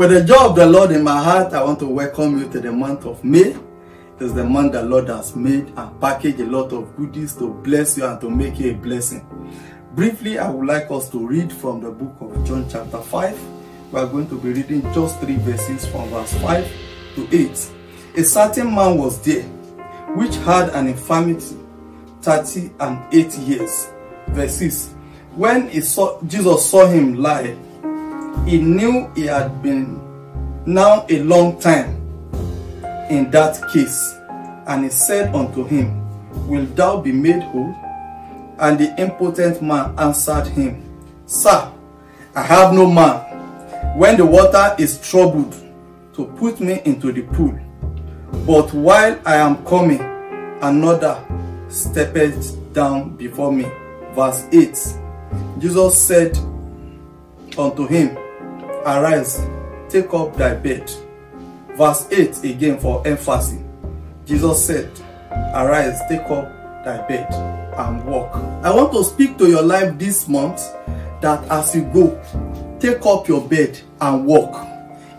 With the joy of the Lord in my heart, I want to welcome you to the month of May. It's the month the Lord has made and packaged a lot of goodies to bless you and to make you a blessing. Briefly, I would like us to read from the book of John chapter 5. We are going to be reading just 3 verses from verse 5 to 8. A certain man was there, which had an infirmity 38 years. Verse 6. When Jesus saw him lie, he knew he had been now a long time in that case, and he said unto him, Wilt thou be made whole? And the impotent man answered him, Sir, I have no man, when the water is troubled, to put me into the pool. But while I am coming, another steppeth down before me. Verse 8. Jesus said unto him, Arise, take up thy bed. Verse 8 again for emphasis. Jesus said, Arise, take up thy bed and walk. I want to speak to your life this month that as you go, take up your bed and walk.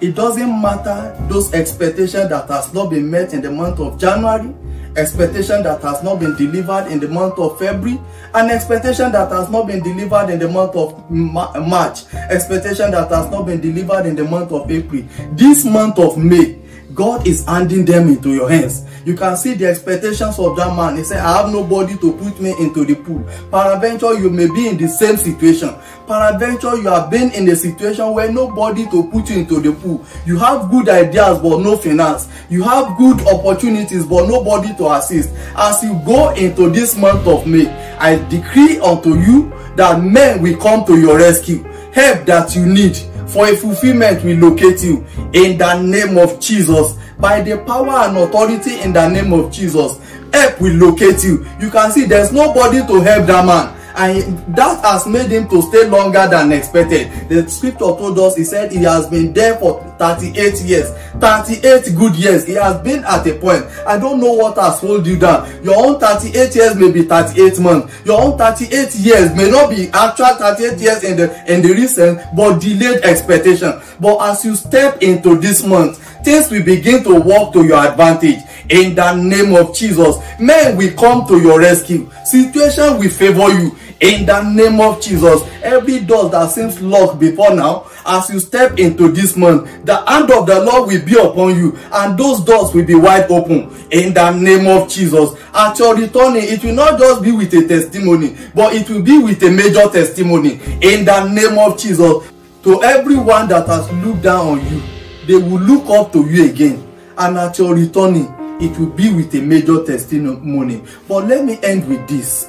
It doesn't matter those expectations that has not been met in the month of January, expectation that has not been delivered in the month of February, and expectation that has not been delivered in the month of March, expectation that has not been delivered in the month of April. This month of May, God is handing them into your hands. You can see the expectations of that man. He said, I have nobody to put me into the pool. Peradventure, you may be in the same situation. Peradventure, you have been in a situation where nobody to put you into the pool. You have good ideas, but no finance. You have good opportunities, but nobody to assist. As you go into this month of May, I decree unto you that men will come to your rescue. Help that you need for a fulfillment will locate you in the name of Jesus. By the power and authority in the name of Jesus, help will locate you. You can see there's nobody to help that man, and that has made him to stay longer than expected. The scripture told us, he said he has been there for 38 years, 38 good years. He has been at a point. I don't know what has held you down. Your own 38 years may be 38 months. Your own 38 years may not be actual 38 years in the recent, but delayed expectation. But as you step into this month, things will begin to work to your advantage. In the name of Jesus, men will come to your rescue. Situation will favor you. In the name of Jesus, every door that seems locked before now, as you step into this month, the hand of the Lord will be upon you, and those doors will be wide open. In the name of Jesus, at your returning, it will not just be with a testimony, but it will be with a major testimony. In the name of Jesus, to everyone that has looked down on you, they will look up to you again, and at your returning, it will be with a major testimony. But let me end with this.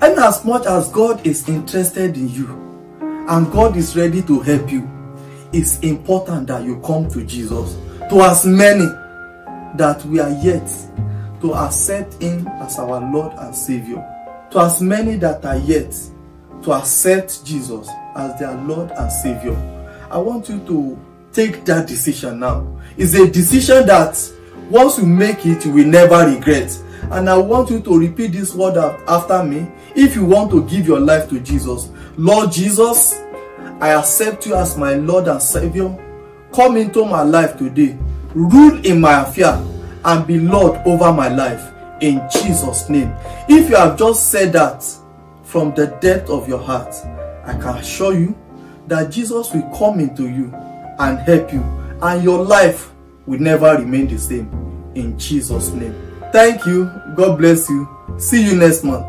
And as much as God is interested in you, and God is ready to help you, it's important that you come to Jesus. To as many that we are yet to accept Him as our Lord and Savior. To as many that are yet to accept Jesus as their Lord and Savior. I want you to take that decision now. It's a decision that once you make it, you will never regret. And I want you to repeat this word after me if you want to give your life to Jesus. Lord Jesus, I accept you as my Lord and Savior. Come into my life today. Rule in my affair and be Lord over my life. In Jesus' name. If you have just said that from the depth of your heart, I can assure you that Jesus will come into you and help you. And your life will never remain the same. In Jesus' name. Thank you. God bless you. See you next month.